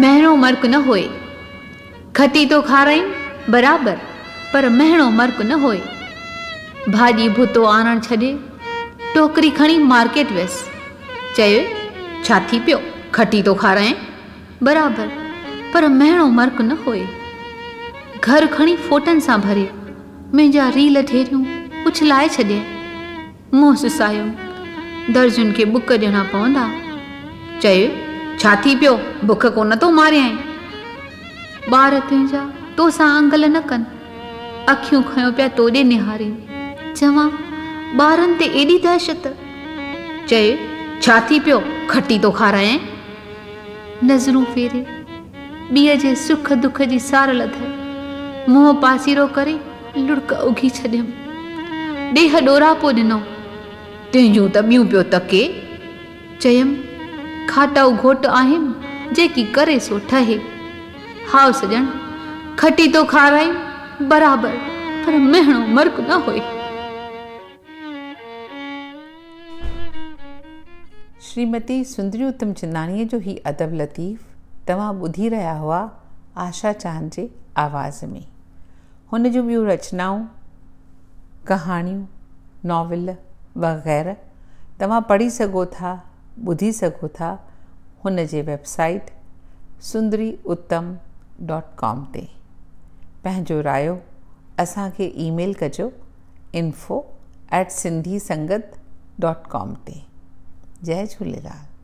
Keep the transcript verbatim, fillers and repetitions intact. महणो merc न होए। खती तो खाराई बराबर, पर महणो मर्क न होए। भाजी भुतो आणण छॾे, टोकरी खणी मार्केट वियसि, चयो छा थी पियो, खटी तो खाराए बराबर, पर महणो मर्क न होए। घर खणी फोटन सां भरे, मुंहिंजा रील ठेरियूं उछलाए छॾे, मुंहुं सुसायो, दर्जुन खे बुक ॾियणा पवंदा, चयो छा थी पियो, बुख कोन तो मारियई। ॿार तुंहिंजा तोसां आंगल न कनि, अखियूं खयो पिया तोॾे निहारीनि, चवां ॿारनि ते एॾी दहशत, चए छा थी पियो, खटी तो खारायई। नज़रूं फेरे ॿीअ जे सुख दुख जी सार लधे, मुंहुं पासीरो करे लुड़क उघी छॾियमि, ॾेह ॾोरापो ॾिनो, तुंहिंजूं त ॿियूं पियो तके, चयमि खाटाऊ घोट आहिनि जेकी करे सो ठहे। हाव सजण, खटी तो खाराई बराबर, पर महणो मर्क न होए। श्रीमती सुंदरी उत्तमचंदानीअ जो ही अदब लतीफ़ तव्हां ॿुधी रहिया हुआ आशा चांद जे आवाज़ में। हुन जूं ॿियूं रचनाऊं, कहाणियूं, नॉवल वग़ैरह तव्हां पढ़ी सघो था, बुधी सको था, हुन जे वेबसाइट सुंदरी उत्तम डॉट कॉम ते। पंहिंजो रायो असांखे ईमेल कजो info at sindhi sangat dot com ते। जय झूलेलाल।